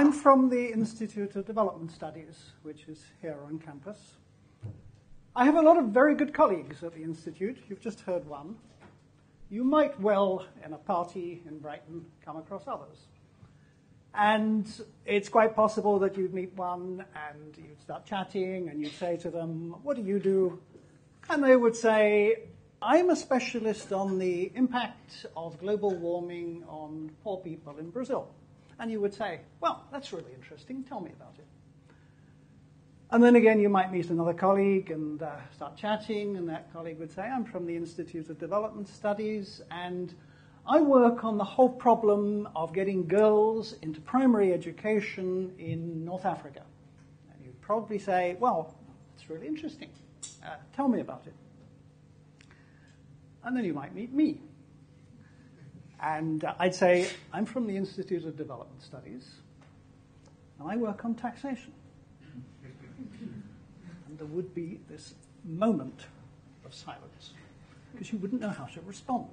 I'm from the Institute of Development Studies, which is here on campus. I have a lot of very good colleagues at the Institute. You've just heard one. You might well, in a party in Brighton, come across others. And it's quite possible that you'd meet one and you'd start chatting and you'd say to them, what do you do? And they would say, I'm a specialist on the impact of global warming on poor people in Brazil. And you would say, well, that's really interesting. Tell me about it. And then again, you might meet another colleague and start chatting. And that colleague would say, I'm from the Institute of Development Studies. And I work on the whole problem of getting girls into primary education in North Africa. And you'd probably say, well, that's really interesting. Tell me about it. And then you might meet me. And I'd say, I'm from the Institute of Development Studies, and I work on taxation. And there would be this moment of silence, because you wouldn't know how to respond.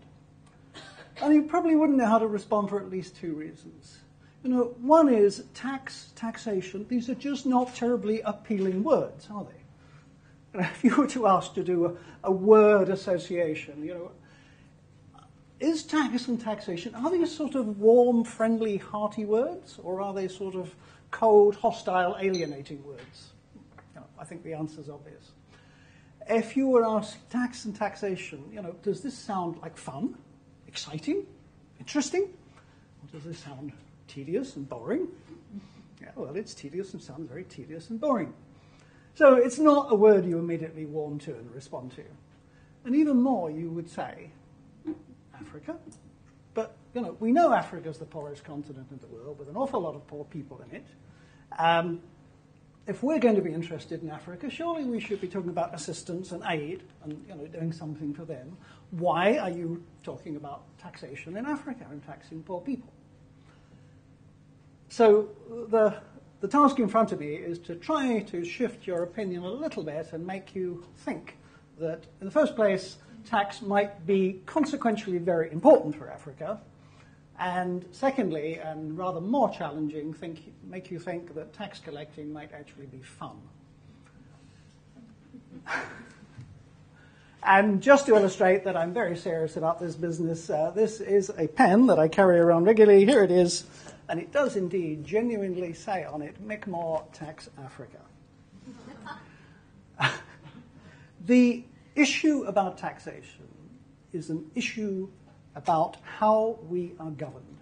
And you probably wouldn't know how to respond for at least two reasons. You know, one is taxation. These are just not terribly appealing words, are they? If you were to ask to do a word association, you know, is tax and taxation, are these sort of warm, friendly, hearty words, or are they sort of cold, hostile, alienating words? You know, I think the answer is obvious. If you were asked tax and taxation, you know, does this sound like fun, exciting, interesting, or does this sound tedious and boring? Yeah, well, it's tedious and sounds very tedious and boring. So it's not a word you immediately warm to and respond to. And even more, you would say, Africa? But, you know, we know Africa's the poorest continent in the world with an awful lot of poor people in it. If we're going to be interested in Africa, surely we should be talking about assistance and aid and, you know, doing something for them. Why are you talking about taxation in Africa and taxing poor people? So the task in front of me is to try to shift your opinion a little bit and make you think that, in the first place, tax might be consequentially very important for Africa, and secondly, and rather more challenging, make you think that tax collecting might actually be fun. And just to illustrate that I'm very serious about this business, this is a pen that I carry around regularly. Here it is. And it does indeed genuinely say on it, Mick Moore, Tax Africa. The issue about taxation is an issue about how we are governed.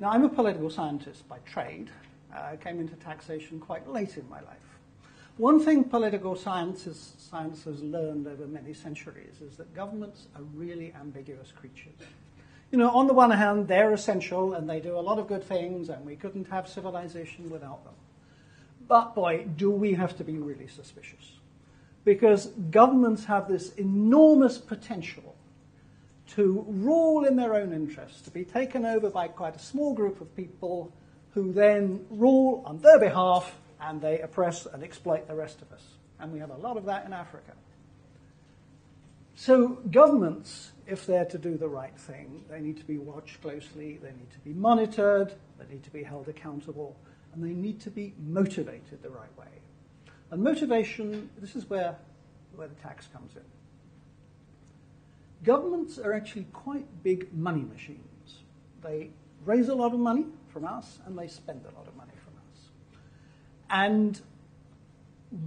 Now, I'm a political scientist by trade. I came into taxation quite late in my life. One thing political science has learned over many centuries is that governments are really ambiguous creatures. You know, on the one hand, they're essential, and they do a lot of good things, and we couldn't have civilization without them. But, boy, do we have to be really suspicious. Because governments have this enormous potential to rule in their own interests, to be taken over by quite a small group of people who then rule on their behalf, and they oppress and exploit the rest of us. And we have a lot of that in Africa. So governments, if they're to do the right thing, they need to be watched closely, they need to be monitored, they need to be held accountable, and they need to be motivated the right way. And motivation, this is where the tax comes in. Governments are actually quite big money machines. They raise a lot of money from us, and they spend a lot of money from us. And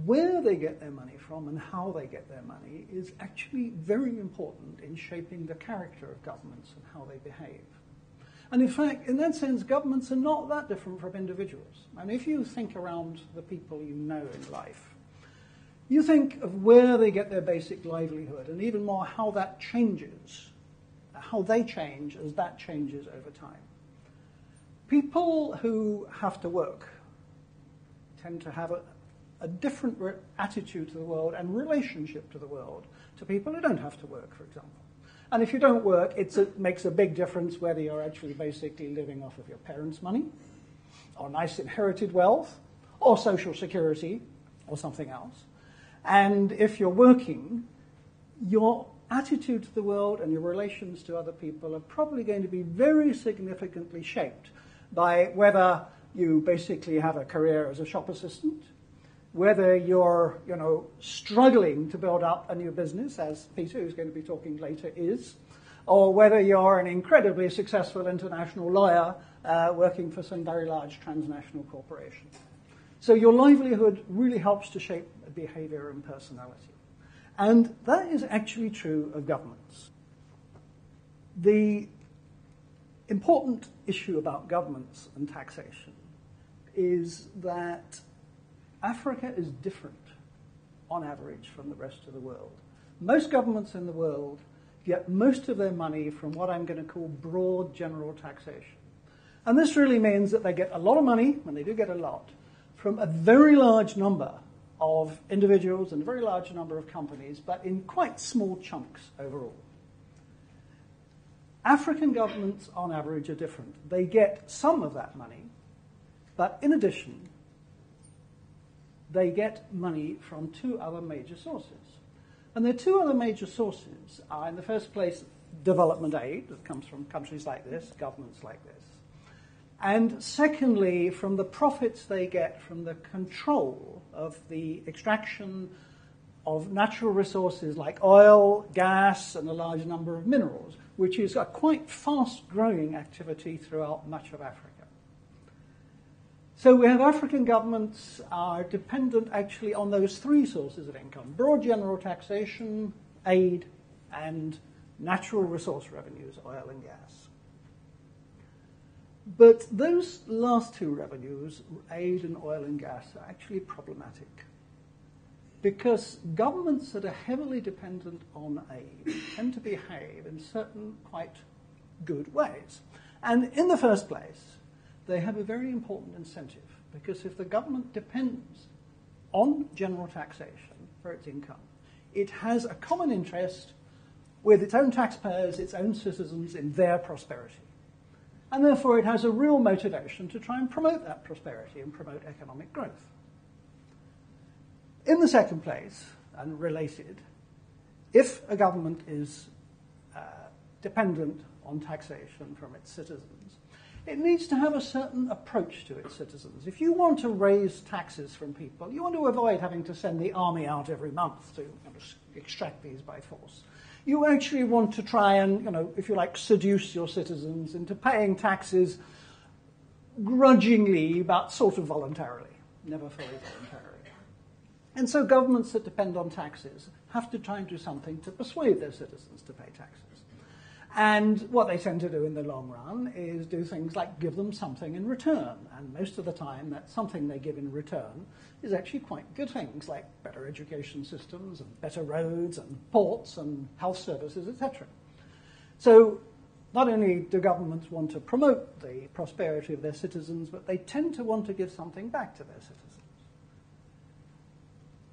where they get their money from and how they get their money is actually very important in shaping the character of governments and how they behave. And in fact, in that sense, governments are not that different from individuals. And if you think around the people you know in life, you think of where they get their basic livelihood and even more how that changes, how they change as that changes over time. People who have to work tend to have a different attitude to the world and relationship to the world to people who don't have to work, for example. And if you don't work, it makes a big difference whether you're actually basically living off of your parents' money, or nice inherited wealth, or social security, or something else. And if you're working, your attitude to the world and your relations to other people are probably going to be very significantly shaped by whether you basically have a career as a shop assistant, whether you're, struggling to build up a new business, as Peter, who's going to be talking later, is, or whether you're an incredibly successful international lawyer working for some very large transnational corporation. So your livelihood really helps to shape behavior and personality. And that is actually true of governments. The important issue about governments and taxation is that Africa is different on average from the rest of the world. Most governments in the world get most of their money from what I'm going to call broad general taxation. And this really means that they get a lot of money, and they do get a lot, from a very large number of individuals and a very large number of companies, but in quite small chunks overall. African governments, on average, are different. They get some of that money, but in addition, they get money from two other major sources. And their two other major sources are, in the first place, development aid that comes from countries like this, governments like this. And secondly, from the profits they get from the control of the extraction of natural resources like oil, gas, and a large number of minerals, which is a quite fast-growing activity throughout much of Africa. So we have African governments are dependent actually on those three sources of income: broad general taxation, aid, and natural resource revenues, oil and gas. But those last two revenues, aid and oil and gas, are actually problematic because governments that are heavily dependent on aid tend to behave in certain quite good ways. And in the first place, they have a very important incentive because if the government depends on general taxation for its income, it has a common interest with its own taxpayers, its own citizens, in their prosperity. And therefore, it has a real motivation to try and promote that prosperity and promote economic growth. In the second place, and related, if a government is dependent on taxation from its citizens, it needs to have a certain approach to its citizens. If you want to raise taxes from people, you want to avoid having to send the army out every month to extract these by force. You actually want to try and, if you like, seduce your citizens into paying taxes grudgingly, but sort of voluntarily, never fully voluntarily. And so governments that depend on taxes have to try and do something to persuade their citizens to pay taxes. And what they tend to do in the long run is do things like give them something in return. And most of the time, that something they give in return is actually quite good things, like better education systems and better roads and ports and health services, etc. So not only do governments want to promote the prosperity of their citizens, but they tend to want to give something back to their citizens.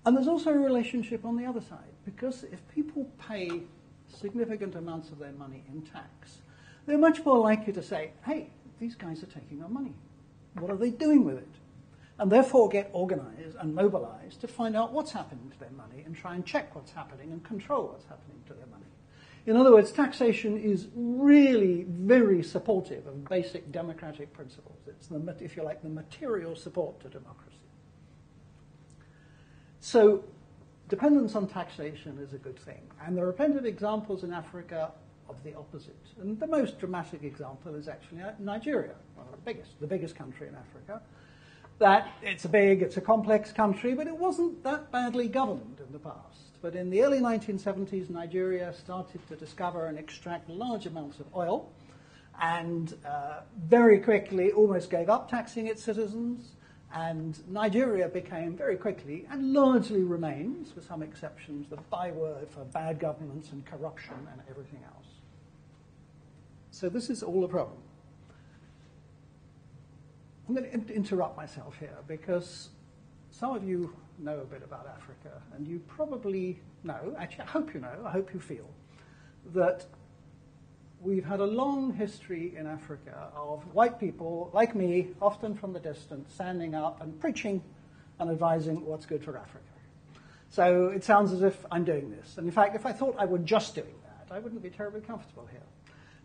And there's also a relationship on the other side, because if people pay significant amounts of their money in tax, they're much more likely to say, hey, these guys are taking our money. What are they doing with it? And therefore get organized and mobilized to find out what's happening to their money and try and check what's happening and control what's happening to their money. In other words, taxation is really very supportive of basic democratic principles. It's, if you like, the material support to democracy. So dependence on taxation is a good thing. And there are plenty of examples in Africa of the opposite. And the most dramatic example is actually Nigeria, one of the biggest country in Africa. That it's a complex country, but it wasn't that badly governed in the past. But in the early 1970s, Nigeria started to discover and extract large amounts of oil and very quickly almost gave up taxing its citizens. And Nigeria became very quickly, and largely remains, with some exceptions, the byword for bad governance and corruption and everything else. So this is all a problem. I'm going to interrupt myself here because some of you know a bit about Africa, and you probably know, actually I hope you know, I hope you feel, that we've had a long history in Africa of white people, like me, often from the distance, standing up and preaching and advising what's good for Africa. So it sounds as if I'm doing this. And in fact, if I thought I were just doing that, I wouldn't be terribly comfortable here.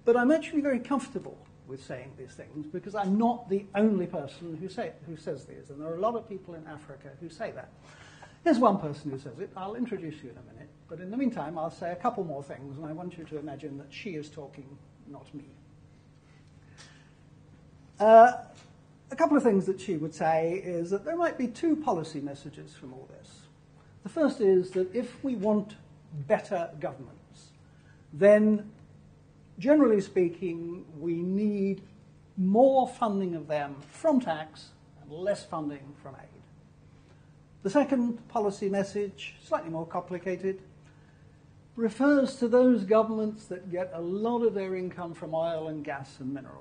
But I'm actually very comfortable with saying these things, because I'm not the only person who says these, and there are a lot of people in Africa who say that. There's one person who says it. I'll introduce you in a minute, but in the meantime, I'll say a couple more things, and I want you to imagine that she is talking, not me. A couple of things that she would say is that there might be two policy messages from all this. The first is that if we want better governments, then generally speaking, we need more funding of them from tax and less funding from aid. The second policy message, slightly more complicated, refers to those governments that get a lot of their income from oil and gas and minerals.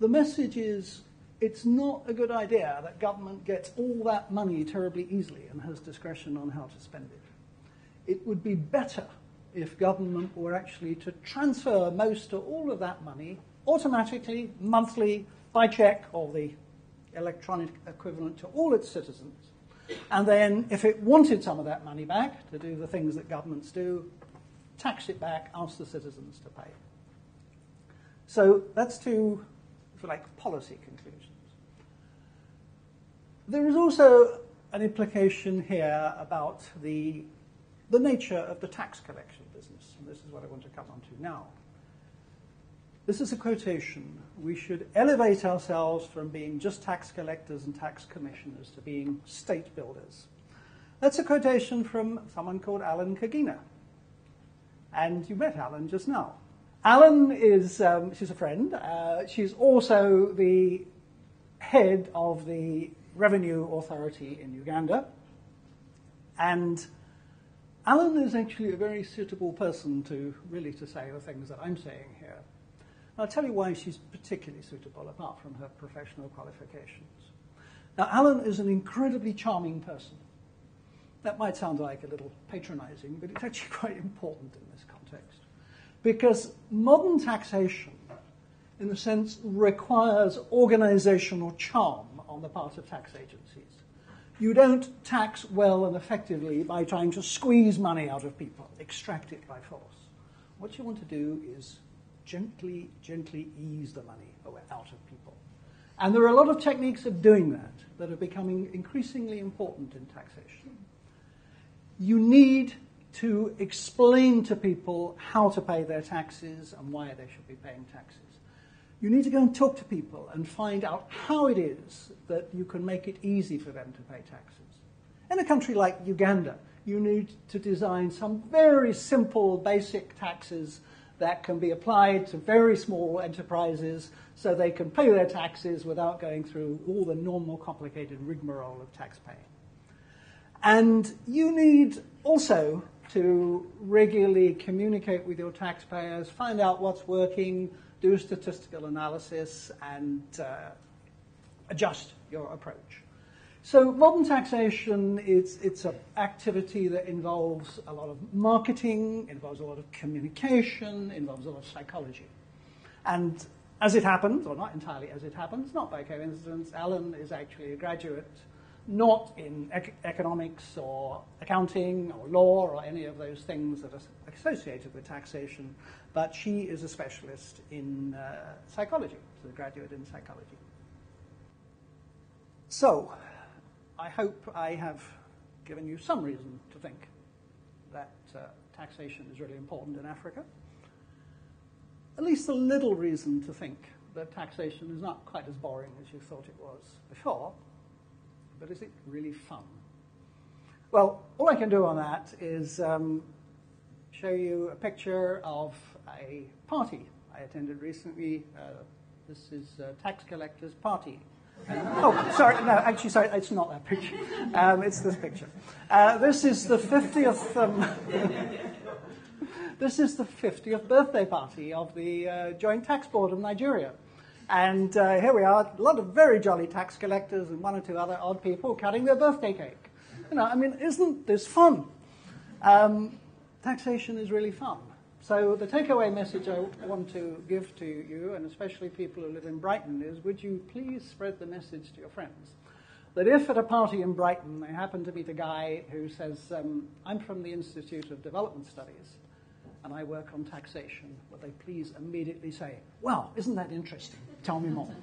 The message is it's not a good idea that government gets all that money terribly easily and has discretion on how to spend it. It would be better if government were actually to transfer most or all of that money automatically, monthly, by check or the electronic equivalent to all its citizens. And then if it wanted some of that money back to do the things that governments do, tax it back, ask the citizens to pay. So that's two, if you like, policy conclusions. There is also an implication here about the nature of the tax collection business, and this is what I want to come on to now. This is a quotation. We should elevate ourselves from being just tax collectors and tax commissioners to being state builders. That's a quotation from someone called Allen Kagina, and you met Allen just now. Allen is, she's a friend. She's also the head of the Revenue Authority in Uganda, and Allen is actually a very suitable person to say the things that I'm saying here. And I'll tell you why she's particularly suitable, apart from her professional qualifications. Now, Allen is an incredibly charming person. That might sound like a little patronizing, but it's actually quite important in this context. Because modern taxation, in a sense, requires organizational charm on the part of tax agencies. You don't tax well and effectively by trying to squeeze money out of people, extract it by force. What you want to do is gently, gently ease the money out of people. And there are a lot of techniques of doing that that are becoming increasingly important in taxation. You need to explain to people how to pay their taxes and why they should be paying taxes. You need to go and talk to people and find out how it is that you can make it easy for them to pay taxes. In a country like Uganda, you need to design some very simple, basic taxes that can be applied to very small enterprises so they can pay their taxes without going through all the normal, complicated rigmarole of tax paying. And you need also to regularly communicate with your taxpayers, find out what's working, do statistical analysis, and adjust your approach. So modern taxation, it's an activity that involves a lot of marketing, involves a lot of communication, involves a lot of psychology. And as it happens, or not entirely as it happens, not by coincidence, Allen is actually a graduate, not in economics or accounting or law or any of those things that are associated with taxation, but she is a specialist in psychology, so a graduate in psychology. So, I hope I have given you some reason to think that taxation is really important in Africa. At least a little reason to think that taxation is not quite as boring as you thought it was before. But is it really fun? Well, all I can do on that is show you a picture of a party I attended recently. This is a tax collector's party. Oh, sorry, no, actually, sorry, it's not that picture. It's this picture. This is the 50th. This is the 50th birthday party of the Joint Tax Board of Nigeria. And here we are, a lot of very jolly tax collectors and one or two other odd people cutting their birthday cake. You know, I mean, isn't this fun? Taxation is really fun. So the takeaway message I want to give to you, and especially people who live in Brighton, is would you please spread the message to your friends that if at a party in Brighton they happen to meet a guy who says, I'm from the Institute of Development Studies, and I work on taxation, would they please immediately say, well, isn't that interesting? Tell me more.